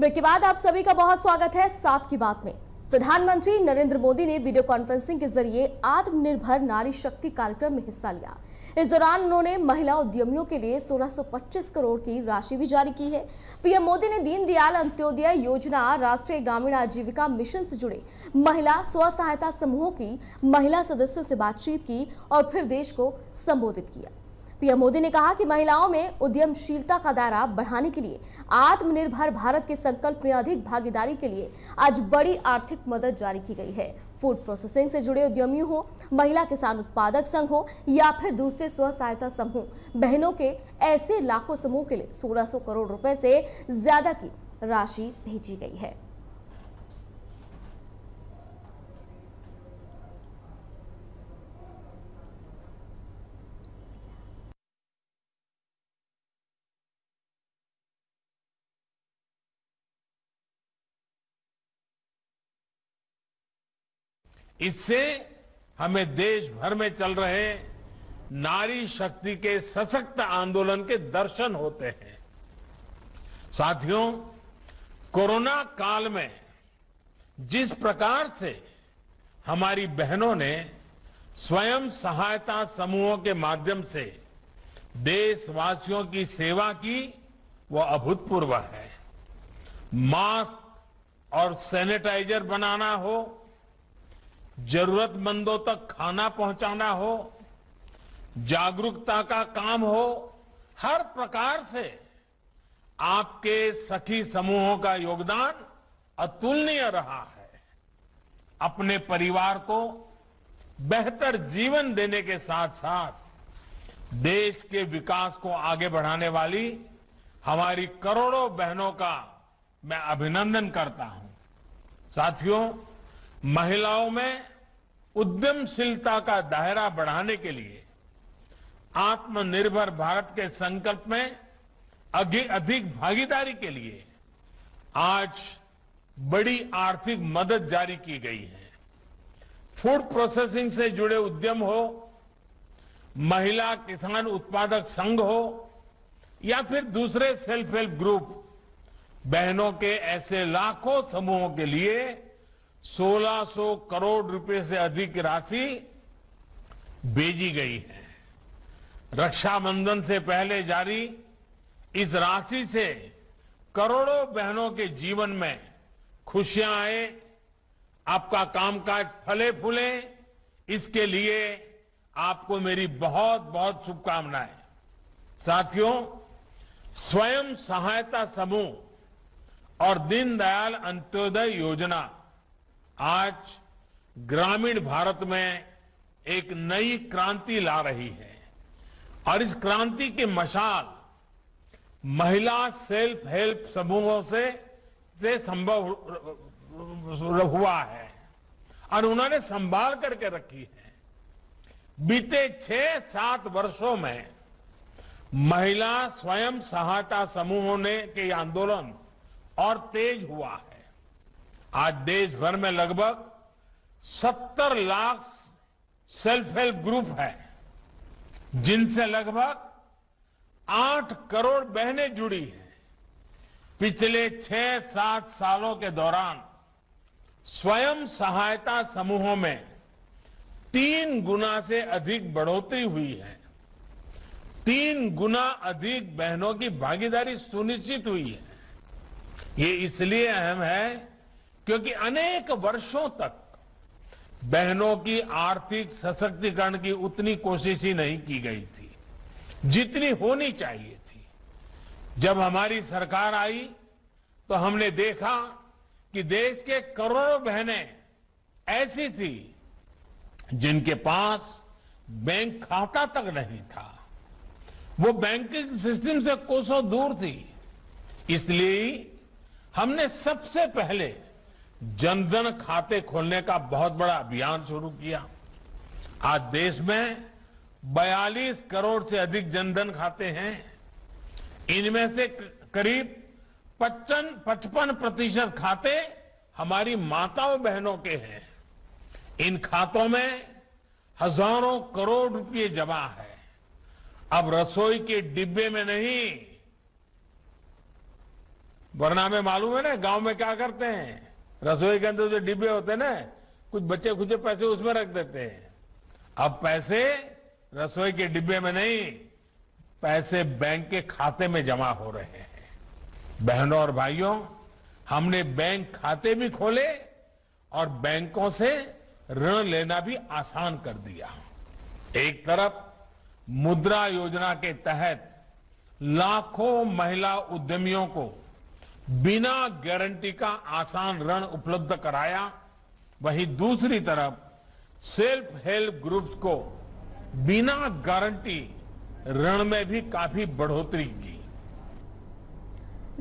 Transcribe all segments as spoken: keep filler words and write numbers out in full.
Break के बाद आप सभी का बहुत स्वागत है साथ की बात में। प्रधानमंत्री नरेंद्र मोदी ने वीडियो कॉन्फ्रेंसिंग के जरिए आत्मनिर्भर नारी शक्ति कार्यक्रम में हिस्सा लिया। इस दौरान उन्होंने महिला उद्यमियों के लिए सोलह सौ पच्चीस करोड़ की राशि भी जारी की है। पीएम मोदी ने दीन दयाल अंत्योदय योजना, राष्ट्रीय ग्रामीण आजीविका मिशन से जुड़े महिला स्व सहायता समूहों की महिला सदस्यों से बातचीत की और फिर देश को संबोधित किया। पीएम मोदी ने कहा कि महिलाओं में उद्यमशीलता का दायरा बढ़ाने के लिए आत्मनिर्भर भारत के संकल्प में अधिक भागीदारी के लिए आज बड़ी आर्थिक मदद जारी की गई है। फूड प्रोसेसिंग से जुड़े उद्यमी हो, महिला किसान उत्पादक संघ हो या फिर दूसरे स्व सहायता समूह, बहनों के ऐसे लाखों समूह के लिए सोलह सौ करोड़ रुपए से ज्यादा की राशि भेजी गई है। इससे हमें देश भर में चल रहे नारी शक्ति के सशक्त आंदोलन के दर्शन होते हैं। साथियों, कोरोना काल में जिस प्रकार से हमारी बहनों ने स्वयं सहायता समूहों के माध्यम से देशवासियों की सेवा की, वह अभूतपूर्व है। मास्क और सैनिटाइजर बनाना हो, जरूरतमंदों तक खाना पहुंचाना हो, जागरूकता का काम हो, हर प्रकार से आपके सखी समूहों का योगदान अतुलनीय रहा है। अपने परिवार को बेहतर जीवन देने के साथ साथ देश के विकास को आगे बढ़ाने वाली हमारी करोड़ों बहनों का मैं अभिनंदन करता हूं। साथियों, महिलाओं में उद्यमशीलता का दायरा बढ़ाने के लिए आत्मनिर्भर भारत के संकल्प में अधिक भागीदारी के लिए आज बड़ी आर्थिक मदद जारी की गई है। फूड प्रोसेसिंग से जुड़े उद्यम हो, महिला किसान उत्पादक संघ हो या फिर दूसरे सेल्फ हेल्प ग्रुप, बहनों के ऐसे लाखों समूहों के लिए सोलह सौ करोड़ रुपए से अधिक राशि भेजी गई है। रक्षाबंधन से पहले जारी इस राशि से करोड़ों बहनों के जीवन में खुशियां आए, आपका कामकाज फले फूले, इसके लिए आपको मेरी बहुत बहुत शुभकामनाएं। साथियों, स्वयं सहायता समूह और दीनदयाल अंत्योदय योजना आज ग्रामीण भारत में एक नई क्रांति ला रही है और इस क्रांति की मशाल महिला सेल्फ हेल्प समूहों से, से संभव हुआ है और उन्होंने संभाल करके रखी है। बीते छह सात वर्षों में महिला स्वयं सहायता समूहों ने के आंदोलन और तेज हुआ है। आज देश भर में लगभग सत्तर लाख सेल्फ हेल्प ग्रुप हैं, जिनसे लगभग आठ करोड़ बहनें जुड़ी हैं। पिछले छह सात सालों के दौरान स्वयं सहायता समूहों में तीन गुना से अधिक बढ़ोतरी हुई है। तीन गुना अधिक बहनों की भागीदारी सुनिश्चित हुई है। ये इसलिए अहम है क्योंकि अनेक वर्षों तक बहनों की आर्थिक सशक्तिकरण की उतनी कोशिश ही नहीं की गई थी जितनी होनी चाहिए थी। जब हमारी सरकार आई तो हमने देखा कि देश के करोड़ों बहनें ऐसी थी जिनके पास बैंक खाता तक नहीं था, वो बैंकिंग सिस्टम से कोसों दूर थी। इसलिए हमने सबसे पहले जनधन खाते खोलने का बहुत बड़ा अभियान शुरू किया। आज देश में बयालीस करोड़ से अधिक जनधन खाते हैं। इनमें से करीब पचपन प्रतिशत खाते हमारी माताओं बहनों के हैं। इन खातों में हजारों करोड़ रुपए जमा है। अब रसोई के डिब्बे में नहीं, वरना हमें मालूम है ना गांव में क्या करते हैं, रसोई के अंदर जो डिब्बे होते हैं ना, कुछ बच्चे खुचे पैसे उसमें रख देते हैं। अब पैसे रसोई के डिब्बे में नहीं, पैसे बैंक के खाते में जमा हो रहे हैं। बहनों और भाइयों, हमने बैंक खाते भी खोले और बैंकों से ऋण लेना भी आसान कर दिया। एक तरफ मुद्रा योजना के तहत लाखों महिला उद्यमियों को बिना गारंटी का आसान ऋण उपलब्ध कराया, वहीं दूसरी तरफ सेल्फ हेल्प ग्रुप्स को बिना गारंटी ऋण में भी काफी बढ़ोतरी की।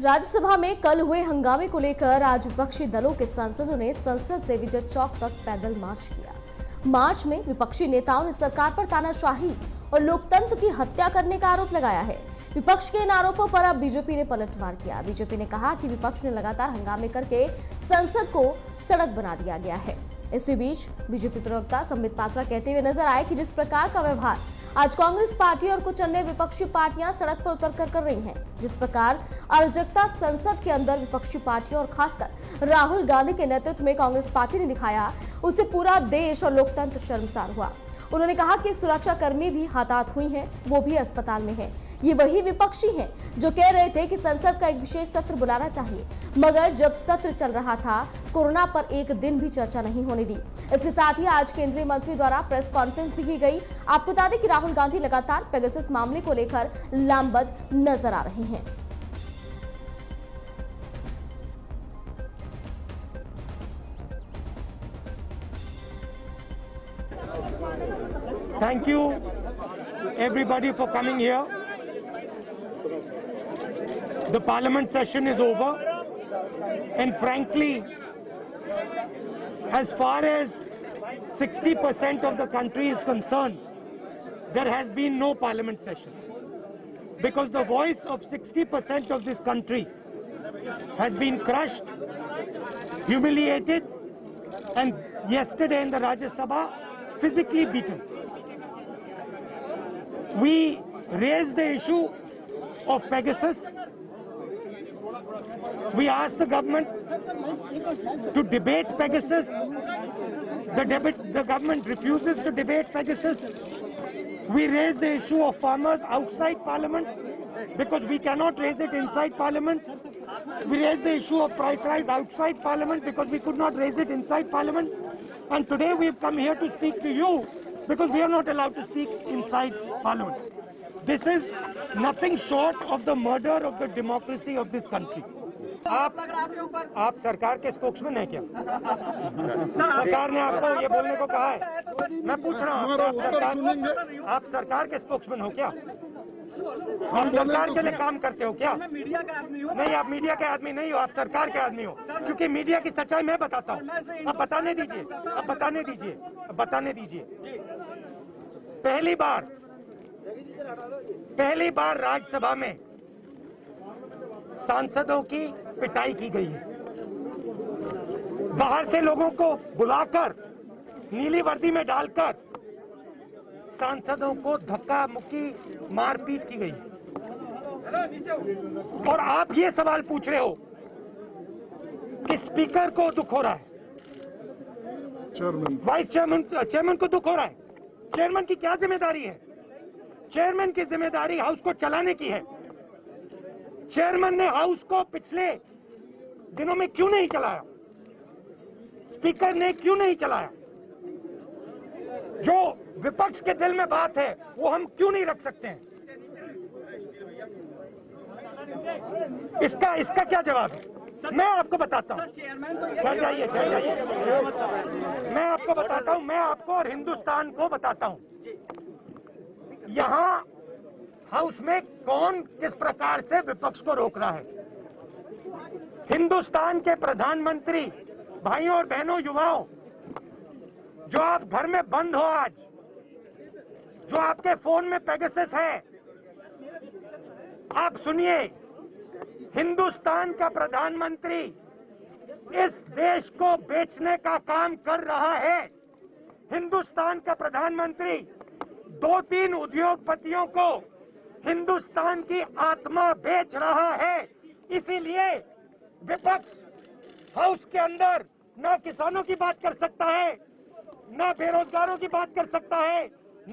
राज्यसभा में कल हुए हंगामे को लेकर आज विपक्षी दलों के सांसदों ने संसद से विजय चौक तक पैदल मार्च किया। मार्च में विपक्षी नेताओं ने सरकार पर तानाशाही और लोकतंत्र की हत्या करने का आरोप लगाया है। विपक्ष के इन आरोपों पर अब बीजेपी ने पलटवार किया। बीजेपी ने कहा कि विपक्ष ने लगातार हंगामे करके संसद को सड़क बना दिया गया है। इसी बीच बीजेपी प्रवक्ता संबित पात्रा कहते हुए नजर आए कि जिस प्रकार का व्यवहार आज कांग्रेस पार्टी और कुछ अन्य विपक्षी पार्टियां सड़क पर उतर कर कर रही हैं, जिस प्रकार अराजकता संसद के अंदर विपक्षी पार्टियों और खासकर राहुल गांधी के नेतृत्व में कांग्रेस पार्टी ने दिखाया, उससे पूरा देश और लोकतंत्र शर्मसार हुआ। उन्होंने कहा कि एक सुरक्षाकर्मी भी हताहत हुई है, वो भी अस्पताल में है। ये वही विपक्षी हैं जो कह रहे थे कि संसद का एक विशेष सत्र बुलाना चाहिए, मगर जब सत्र चल रहा था कोरोना पर एक दिन भी चर्चा नहीं होने दी। इसके साथ ही आज केंद्रीय मंत्री द्वारा प्रेस कॉन्फ्रेंस भी की गई। आपको बता दें कि राहुल गांधी लगातार पेगासस मामले को लेकर लामबंद नजर आ रहे हैं। Thank you everybody for coming here. The parliament session is over, and frankly, as far as sixty percent of the country is concerned, there has been no parliament session because the voice of sixty percent of this country has been crushed, humiliated, and yesterday in the Rajya Sabha physically beaten. We raised the issue of Pegasus. We asked the government to debate Pegasus. The, debate, the government refuses to debate Pegasus. We raised the issue of farmers outside Parliament because we cannot raise it inside Parliament. We raised the issue of price rise outside Parliament because we could not raise it inside Parliament. And today we have come here to speak to you because we are not allowed to speak inside Parliament. This is nothing short of the murder of the democracy of this country. आप आप सरकार के spokesman हैं क्या? सरकार ने आपको ये बोलने को कहा है? मैं पूछ रहा हूँ, आप सरकार आप सरकार के स्पोक्समैन हो क्या? आप सरकार के लिए काम करते हो क्या? नहीं, आप मीडिया के आदमी नहीं हो, आप सरकार के आदमी हो, क्योंकि मीडिया की सच्चाई मैं बताता हूँ। आप बताने दीजिए, आप बताने दीजिए, बताने दीजिए। पहली बार पहली बार राज्यसभा में सांसदों की पिटाई की गई है। बाहर से लोगों को बुलाकर नीली वर्दी में डालकर सांसदों को धक्का मुक्की मारपीट की गई। और आप ये सवाल पूछ रहे हो कि स्पीकर को दुख हो रहा है, चेयरमैन वाइस चेयरमैन चेयरमैन को दुख हो रहा है। चेयरमैन की क्या जिम्मेदारी है? चेयरमैन की जिम्मेदारी हाउस को चलाने की है। चेयरमैन ने हाउस को पिछले दिनों में क्यों नहीं चलाया? स्पीकर ने क्यों नहीं चलाया? जो विपक्ष के दिल में बात है वो हम क्यों नहीं रख सकते हैं? इसका इसका क्या जवाब है? मैं आपको बताता हूँ, ठहर जाइए ठहर जाइए मैं आपको बताता हूँ मैं आपको और हिंदुस्तान को बताता हूँ यहाँ हाउस में कौन किस प्रकार से विपक्ष को रोक रहा है। हिंदुस्तान के प्रधानमंत्री, भाइयों और बहनों, युवाओं, जो आप घर में बंद हो आज, जो आपके फोन में पेगासस है, आप सुनिए, हिंदुस्तान का प्रधानमंत्री इस देश को बेचने का काम कर रहा है। हिंदुस्तान का प्रधानमंत्री दो तीन उद्योगपतियों को हिंदुस्तान की आत्मा बेच रहा है। इसीलिए विपक्ष हाउस के अंदर ना किसानों की बात कर सकता है, ना बेरोजगारों की बात कर सकता है,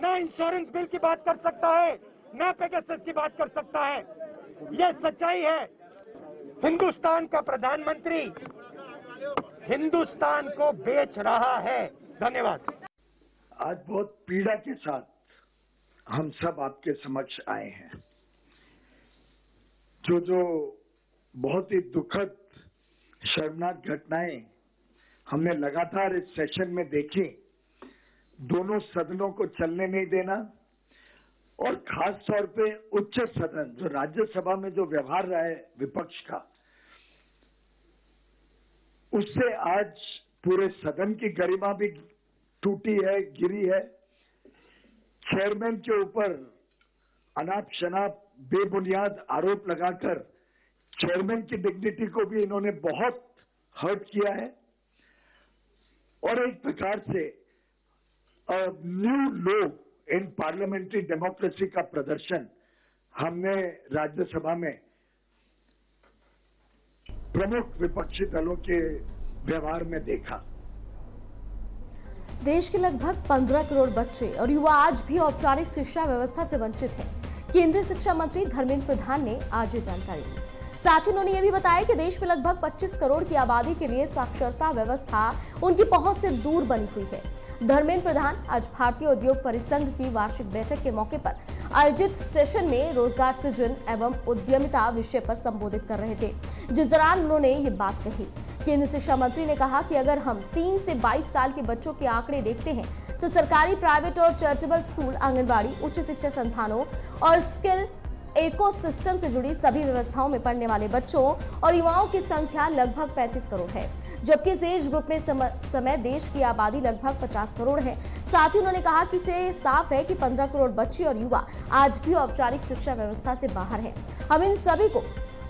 ना इंश्योरेंस बिल की बात कर सकता है, ना पेगासस की बात कर सकता है। यह सच्चाई है। हिंदुस्तान का प्रधानमंत्री हिंदुस्तान को बेच रहा है। धन्यवाद। आज बहुत पीड़ा के साथ हम सब आपके समक्ष आए हैं। जो जो बहुत ही दुखद शर्मनाक घटनाएं हमने लगातार इस सेशन में देखी, दोनों सदनों को चलने नहीं देना, और खास तौर पे उच्च सदन जो राज्यसभा में जो व्यवहार रहा है विपक्ष का, उससे आज पूरे सदन की गरिमा भी टूटी है, गिरी है। चेयरमैन के ऊपर अनाप शनाप बेबुनियाद आरोप लगाकर चेयरमैन की डिग्निटी को भी इन्होंने बहुत हर्ट किया है, और एक प्रकार से new low in parliamentary democracy का प्रदर्शन हमने राज्यसभा में प्रमुख विपक्षी दलों के व्यवहार में देखा। देश के लगभग पंद्रह करोड़ बच्चे और युवा आज भी औपचारिक शिक्षा व्यवस्था से वंचित हैं। केंद्रीय शिक्षा मंत्री धर्मेंद्र प्रधान ने आज ये जानकारी दी। साथ ही उन्होंने ये भी बताया कि देश में लगभग पच्चीस करोड़ की आबादी के लिए साक्षरता व्यवस्था उनकी पहुंच से दूर बनी हुई है। धर्मेंद्र प्रधान आज भारतीय उद्योग परिसंघ की वार्षिक बैठक के मौके पर आयोजित सेशन में रोजगार सृजन एवं उद्यमिता विषय पर संबोधित कर रहे थे, जिस दौरान उन्होंने ये बात कही। केंद्रीय शिक्षा मंत्री ने कहा कि अगर हम तीन से बाईस साल के बच्चों के आंकड़े देखते हैं तो सरकारी, प्राइवेट और चैरिटेबल स्कूल, आंगनबाड़ी, उच्च शिक्षा संस्थानों और स्किल इकोसिस्टम से जुड़ी सभी व्यवस्थाओं में पढ़ने वाले बच्चों और युवाओं की संख्या लगभग पैंतीस करोड़ है, जबकि इस एज ग्रुप में सम, समय देश की आबादी लगभग पचास करोड़ है। साथ ही उन्होंने कहा कि से साफ है कि पंद्रह करोड़ बच्चे और युवा आज भी औपचारिक शिक्षा व्यवस्था से बाहर हैं। हम इन सभी को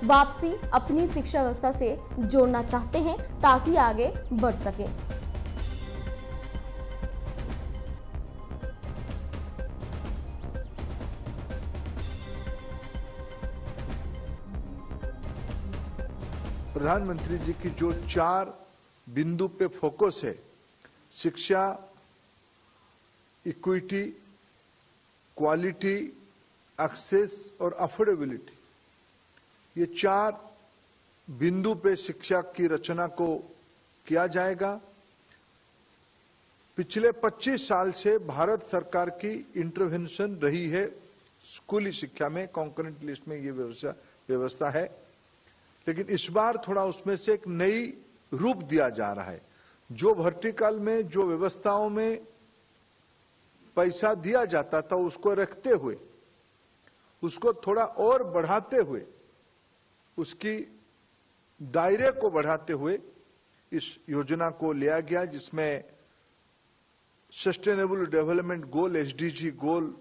वापसी अपनी शिक्षा व्यवस्था से जोड़ना चाहते हैं ताकि आगे बढ़ सके। प्रधानमंत्री जी की जो चार बिंदु पे फोकस है, शिक्षा, इक्विटी, क्वालिटी, एक्सेस और अफोर्डेबिलिटी, ये चार बिंदु पे शिक्षा की रचना को किया जाएगा। पिछले पच्चीस साल से भारत सरकार की इंटरवेंशन रही है स्कूली शिक्षा में, कंकरेंट लिस्ट में ये व्यवस्था व्यवस्था है, लेकिन इस बार थोड़ा उसमें से एक नई रूप दिया जा रहा है। जो वर्टिकल में, जो व्यवस्थाओं में पैसा दिया जाता था उसको रखते हुए, उसको थोड़ा और बढ़ाते हुए, उसकी दायरे को बढ़ाते हुए इस योजना को लिया गया, जिसमें sustainable development goal, SDG goal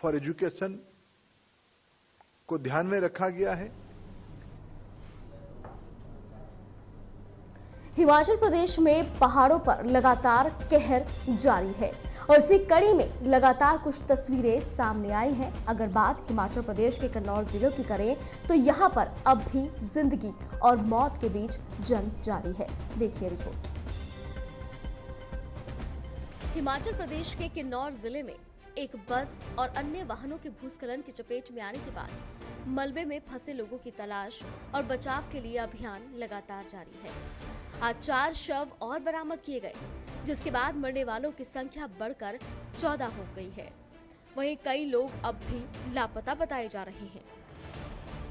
for education को ध्यान में रखा गया है। हिमाचल प्रदेश में पहाड़ों पर लगातार कहर जारी है और इसी कड़ी में लगातार कुछ तस्वीरें सामने आई हैं। अगर बात हिमाचल प्रदेश के किन्नौर जिले की करें तो यहाँ पर अब भी जिंदगी और मौत के बीच जंग जारी है। देखिए रिपोर्ट। हिमाचल प्रदेश के किन्नौर जिले में एक बस और अन्य वाहनों के भूस्खलन की चपेट में आने के बाद मलबे में फंसे लोगों की तलाश और बचाव के लिए अभियान लगातार जारी है। आज चार शव और बरामद किए गए, जिसके बाद मरने वालों की संख्या बढ़कर चौदह हो गई है। वहीं कई लोग अब भी लापता बताए जा रहे हैं।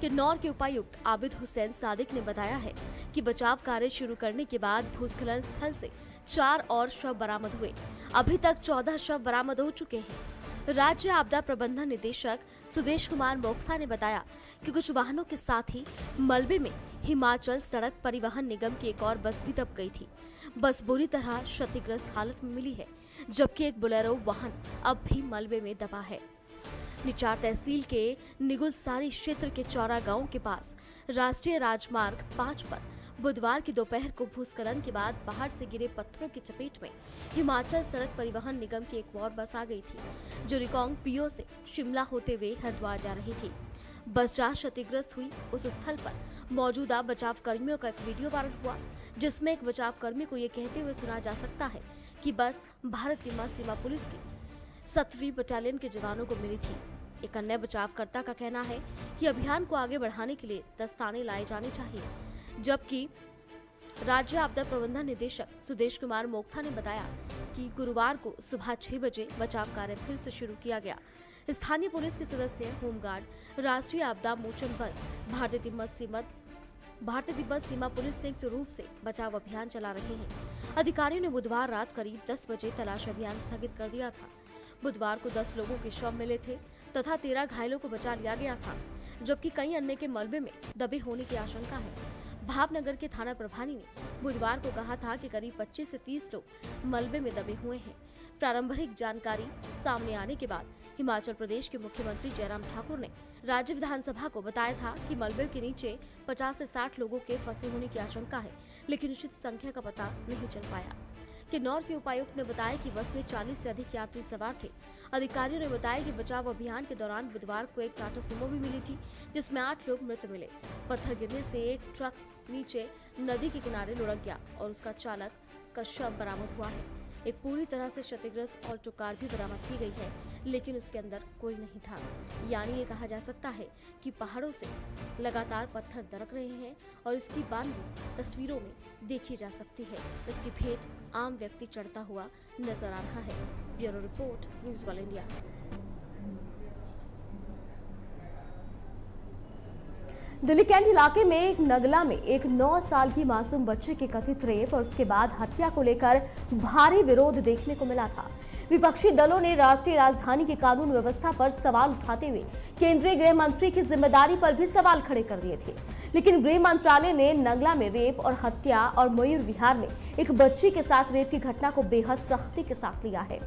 किन्नौर के उपायुक्त आबिद हुसैन सादिक ने बताया है कि बचाव कार्य शुरू करने के बाद भूस्खलन स्थल से चार और शव बरामद हुए। अभी तक चौदह शव बरामद हो चुके हैं। राज्य आपदा प्रबंधन निदेशक सुदेश कुमार मोक्ता ने बताया कि कुछ वाहनों के साथ ही मलबे में हिमाचल सड़क परिवहन निगम की एक और बस भी दब गई थी। बस बुरी तरह क्षतिग्रस्त हालत में मिली है, जबकि एक बोलेरो वाहन अब भी मलबे में दबा है। निचार तहसील के निगुलसारी क्षेत्र के चौरागांव के पास राष्ट्रीय राजमार्ग पाँच पर बुधवार की दोपहर को भूस्खलन के बाद पहाड़ से गिरे पत्थरों की चपेट में हिमाचल सड़क परिवहन निगम की एक और बस आ गई थी, जो रिकॉन्ग पीओ से शिमला होते हुए हरिद्वार जा रही थी। बस जहां क्षतिग्रस्त हुई उस स्थल पर मौजूदा बचाव कर्मियों का एक वीडियो वायरल हुआ, जिसमें एक बचाव कर्मी को ये कहते हुए सुना जा सकता है कि बस भारत तिब्बत सीमा पुलिस की सत्रहवीं बटालियन के जवानों को मिली थी। एक अन्य बचावकर्ता का कहना है कि अभियान को आगे बढ़ाने के लिए दस्ताने लाए जाने चाहिए, जबकि राज्य आपदा प्रबंधन निदेशक सुदेश कुमार मोक्ता ने बताया कि गुरुवार को सुबह छह बजे बचाव कार्य फिर से शुरू किया गया। स्थानीय पुलिस के सदस्य, होमगार्ड, राष्ट्रीय आपदा मोचन बल, भारतीय तिब्बत सीमा भारतीय तिब्बत सीमा पुलिस संयुक्त रूप से बचाव अभियान चला रहे हैं। अधिकारियों ने बुधवार रात करीब दस बजे तलाश अभियान स्थगित कर दिया था। बुधवार को दस लोगों के शव मिले थे तथा तेरह घायलों को बचा लिया गया था, जबकि कई अन्य के मलबे में दबे होने की आशंका है। भावनगर के थाना प्रभारी ने बुधवार को कहा था कि करीब पच्चीस से तीस लोग मलबे में दबे हुए हैं। प्रारंभिक जानकारी सामने आने के बाद हिमाचल प्रदेश के मुख्यमंत्री जयराम ठाकुर ने राज्य विधानसभा को बताया था कि मलबे के नीचे पचास से साठ लोगों के फंसे होने की आशंका है, लेकिन उचित संख्या का पता नहीं चल पाया। किन्नौर के उपायुक्त ने बताया कि बस में चालीस से अधिक यात्री सवार थे। अधिकारियों ने बताया कि बचाव अभियान के दौरान बुधवार को एक टाटा सुमो भी मिली थी, जिसमें आठ लोग मृत मिले। पत्थर गिरने से एक ट्रक नीचे नदी के किनारे लुढ़क गया और उसका चालक का शव बरामद हुआ है। एक पूरी तरह से क्षतिग्रस्त ऑल्टो कार भी बरामद की गई है, लेकिन उसके अंदर कोई नहीं था। यानी ये कहा जा सकता है कि पहाड़ों से लगातार पत्थर दरक रहे हैं और इसकी बानगी तस्वीरों में देखी जा सकती है। इसकी भेंट आम व्यक्ति चढ़ता हुआ नजर आ रहा है। ब्यूरो रिपोर्ट, न्यूज वाल इंडिया। दिल्ली कैंट इलाके में एक नगला में एक नौ साल की मासूम बच्चे के कथित रेप और उसके बाद हत्या को लेकर भारी विरोध देखने को मिला था। विपक्षी दलों ने राष्ट्रीय राजधानी की कानून व्यवस्था पर सवाल उठाते हुए केंद्रीय गृह मंत्री की जिम्मेदारी पर भी सवाल खड़े कर दिए थे, लेकिन गृह मंत्रालय ने नगला में रेप और हत्या और मयूर विहार में एक बच्ची के साथ रेप की घटना को बेहद सख्ती के साथ लिया है।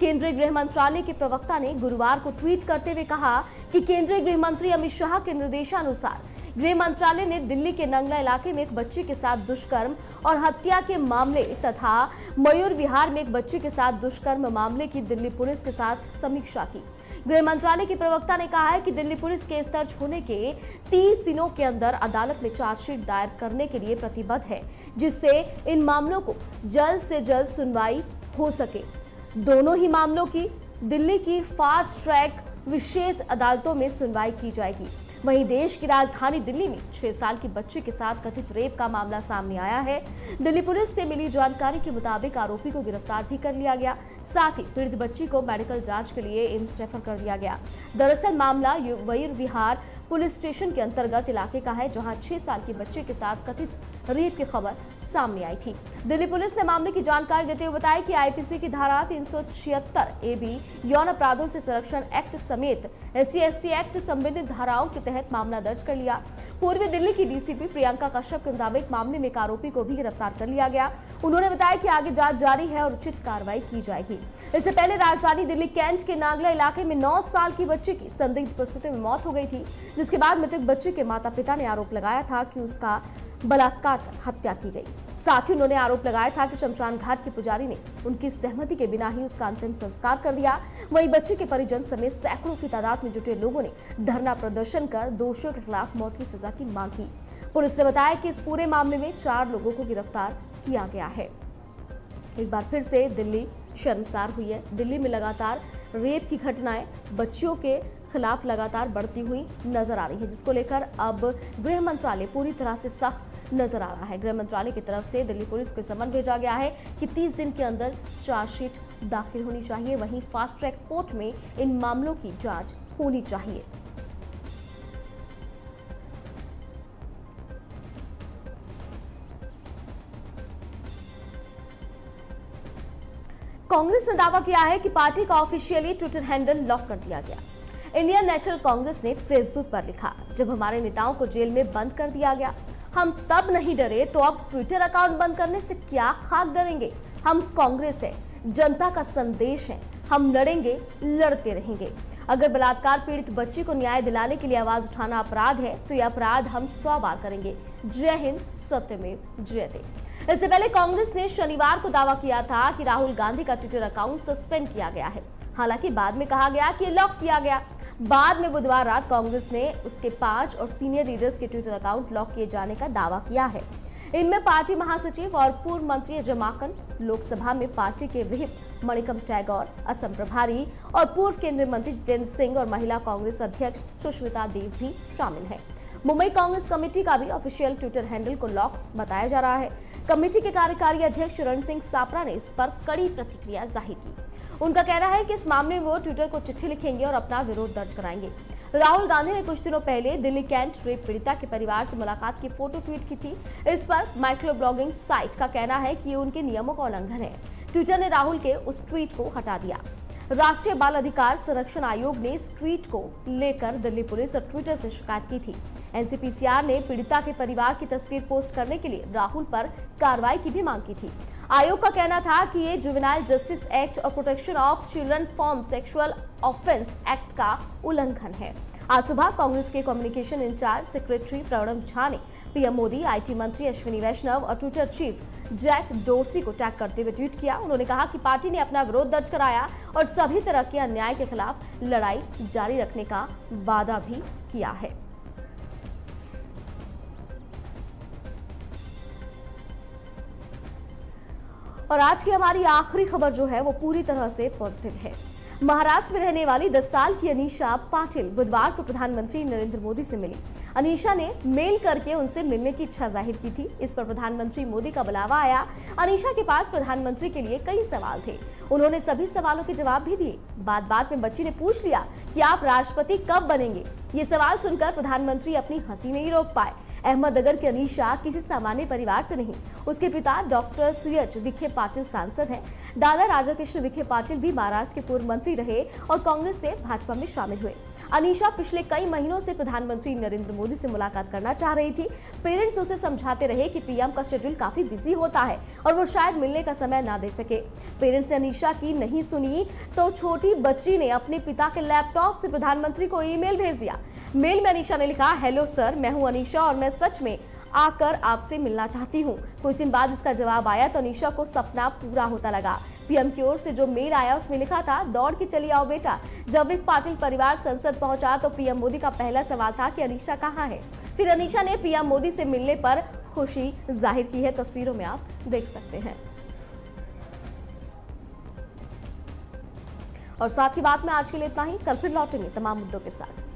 केंद्रीय गृह मंत्रालय के प्रवक्ता ने गुरुवार को ट्वीट करते हुए कहा कि केंद्रीय गृह मंत्री अमित शाह के निर्देशानुसार गृह मंत्रालय ने दिल्ली के नंगला इलाके में एक बच्ची के साथ दुष्कर्म और हत्या के मामले तथा मयूर विहार में एक बच्ची के साथ दुष्कर्म मामले की दिल्ली पुलिस के साथ समीक्षा की। गृह मंत्रालय के प्रवक्ता ने कहा है कि दिल्ली पुलिस केस दर्ज होने के तीस दिनों के अंदर अदालत में चार्जशीट दायर करने के लिए प्रतिबद्ध है, जिससे इन मामलों को जल्द से जल्द सुनवाई हो सके। दोनों ही मामलों की दिल्ली की फास्ट ट्रैक विशेष अदालतों में सुनवाई की जाएगी। वहीं देश की राजधानी दिल्ली में छह साल की बच्ची के साथ कथित रेप का मामला सामने आया है। दिल्ली पुलिस से मिली जानकारी के मुताबिक आरोपी को गिरफ्तार भी कर लिया गया, साथ ही पीड़ित बच्ची को मेडिकल जांच के लिए एम्स रेफर कर दिया गया। दरअसल मामला वैर विहार पुलिस स्टेशन के अंतर्गत इलाके का है, जहाँ छह साल के बच्चे के साथ कथित रेप की खबर सामने आई थी। दिल्ली पुलिस ने मामले की जानकारी देते हुए बताया कि आईपीसी की धारा तीन सौ छिहत्तर ए बी यौन अपराधों से संरक्षण एक्ट समेत S C S T act संबंधित धाराओं के मामला दर्ज कर लिया। पूर्वी दिल्ली की डीसीपी प्रियंका कश्यप के मुताबिक मामले में एक आरोपी को भी गिरफ्तार कर लिया गया। उन्होंने बताया कि आगे जांच जारी है और उचित कार्रवाई की जाएगी। इससे पहले राजधानी दिल्ली कैंट के नागला इलाके में नौ साल की बच्ची की संदिग्ध परिस्थिति में मौत हो गई थी, जिसके बाद मृतक बच्ची के माता पिता ने आरोप लगाया था कि उसका बलात्कार कर हत्या की गई। साथ ही उन्होंने आरोप लगाया था कि शमशान घाट के पुजारी ने उनकी सहमति के बिना ही उसका अंतिम संस्कार कर दिया। वहीं बच्चे के परिजन समेत सैकड़ों की तादाद में जुटे लोगों ने धरना प्रदर्शन कर दोषियों के खिलाफ मौत की सजा की मांग की। पुलिस ने बताया कि इस पूरे मामले में चार लोगों को गिरफ्तार किया गया है। एक बार फिर से दिल्ली शर्मसार हुई है। दिल्ली में लगातार रेप की घटनाएं बच्चियों के खिलाफ लगातार बढ़ती हुई नजर आ रही है, जिसको लेकर अब गृह मंत्रालय पूरी तरह से सख्त नजर आ रहा है। गृह मंत्रालय की तरफ से दिल्ली पुलिस को समन भेजा गया है कि तीस दिन के अंदर चार्जशीट दाखिल होनी चाहिए। वहीं फास्ट ट्रैक कोर्ट में इन मामलों की जांच होनी चाहिए। कांग्रेस ने दावा किया है कि पार्टी का ऑफिशियली ट्विटर हैंडल लॉक कर दिया गया। इंडियन नेशनल कांग्रेस ने फेसबुक पर लिखा, जब हमारे नेताओं को जेल में बंद कर दिया गया हम तब नहीं डरे, तो अब ट्विटर अकाउंट बंद करने से क्या खाक डरेंगे। हम कांग्रेस है, जनता का संदेश है, हम लड़ेंगे, लड़ते रहेंगे। अगर बलात्कार पीड़ित बच्ची को न्याय दिलाने के लिए आवाज उठाना अपराध है, तो यह अपराध हम सौ बार करेंगे। जय हिंद, सत्यमेव जयते। इससे पहले कांग्रेस ने शनिवार को दावा किया था कि राहुल गांधी का ट्विटर अकाउंट सस्पेंड किया गया है। हालांकि बाद में कहा गया कि लॉक किया गया। बाद में बुधवार रात कांग्रेस ने उसके पांच और सीनियर लीडर्स के ट्विटर अकाउंट लॉक किए जाने का दावा किया है। इनमें पार्टी महासचिव और पूर्व मंत्री जमाकन, लोकसभा में पार्टी के विहिप मणिकम टैगोर, असम प्रभारी और पूर्व केंद्रीय मंत्री जितेंद्र सिंह और महिला कांग्रेस अध्यक्ष सुष्मिता देव भी शामिल हैं। मुंबई कांग्रेस कमेटी का भी ऑफिशियल ट्विटर हैंडल को लॉक बताया जा रहा है। कमेटी के कार्यकारी अध्यक्ष रण सिंह सापरा ने इस पर कड़ी प्रतिक्रिया जाहिर की। उनका कहना है कि इस मामले में वो ट्विटर को चिट्ठी लिखेंगे और अपना विरोध दर्ज कराएंगे। राहुल गांधी ने कुछ दिनों पहले दिल्ली कैंट रेप पीड़िता के परिवार से मुलाकात की फोटो ट्वीट की थी। इस पर माइक्रो ब्लॉगिंग साइट का कहना है कि ये उनके नियमों का उल्लंघन है। ट्विटर ने राहुल के उस ट्वीट को हटा दिया। राष्ट्रीय बाल अधिकार संरक्षण आयोग ने इस ट्वीट को लेकर दिल्ली पुलिस और ट्विटर से शिकायत की थी। एनसीपीसीआर ने पीड़िता के परिवार की तस्वीर पोस्ट करने के लिए राहुल पर कार्रवाई की भी मांग की थी। आयोग का कहना था कि ये जुवेनाइल जस्टिस एक्ट और protection of children from sexual offence act का उल्लंघन है। आज सुबह कांग्रेस के communication incharge secretary Pranab Jha ने पीएम मोदी, आईटी मंत्री अश्विनी वैष्णव और ट्विटर चीफ जैक डोर्सी को टैग करते हुए ट्वीट किया। उन्होंने कहा कि पार्टी ने अपना विरोध दर्ज कराया और सभी तरह के अन्याय के खिलाफ लड़ाई जारी रखने का वादा भी किया है। और आज की हमारी आखिरी खबर जो है वो पूरी तरह से पॉजिटिव है। महाराष्ट्र में रहने वाली दस साल की अनीशा पाटिल बुधवार को प्रधानमंत्री नरेंद्र मोदी से मिली। अनीशा ने मेल करके उनसे मिलने की इच्छा जाहिर की थी। इस पर प्रधानमंत्री मोदी का बुलावा आया। अनीशा के पास प्रधानमंत्री के लिए कई सवाल थे। उन्होंने सभी सवालों के जवाब भी दिए। बात बात में बच्ची ने पूछ लिया कि आप राष्ट्रपति कब बनेंगे। ये सवाल सुनकर प्रधानमंत्री अपनी हंसी नहीं रोक पाए। अहमदनगर की अनीशा किसी सामान्य परिवार से नहीं, उसके पिता डॉक्टर सुयश विखे पाटिल सांसद हैं। दादा राजा कृष्ण विखे पाटिल भी महाराष्ट्र के पूर्व मंत्री रहे और कांग्रेस से भाजपा में शामिल हुए। अनीशा पिछले कई महीनों से प्रधानमंत्री नरेंद्र मोदी से मुलाकात करना चाह रही थी। पेरेंट्स उसे समझाते रहे कि पीएम का शेड्यूल काफी बिजी होता है और वो शायद मिलने का समय ना दे सके। पेरेंट्स ने अनीशा की नहीं सुनी तो छोटी बच्ची ने अपने पिता के लैपटॉप से प्रधानमंत्री को ईमेल भेज दिया। मेल में अनीशा ने लिखा, हेलो सर, मैं हूँ अनीशा और मैं सच में आकर आपसे मिलना चाहती हूँ। कुछ दिन बाद इसका जवाब आया तो अनीशा को सपना पूरा होता लगा। पीएम की ओर से जो मेल आया उसमें लिखा था, दौड़ के चली आओ बेटा। जब विखे पाटिल परिवार संसद पहुंचा तो पीएम मोदी का पहला सवाल था कि अनीशा कहाँ है। फिर अनीशा ने पीएम मोदी से मिलने पर खुशी जाहिर की है। तस्वीरों में आप देख सकते हैं। और साथ ही बात में आज के लिए इतना ही। कल फिर लौटेंगे तमाम मुद्दों के साथ।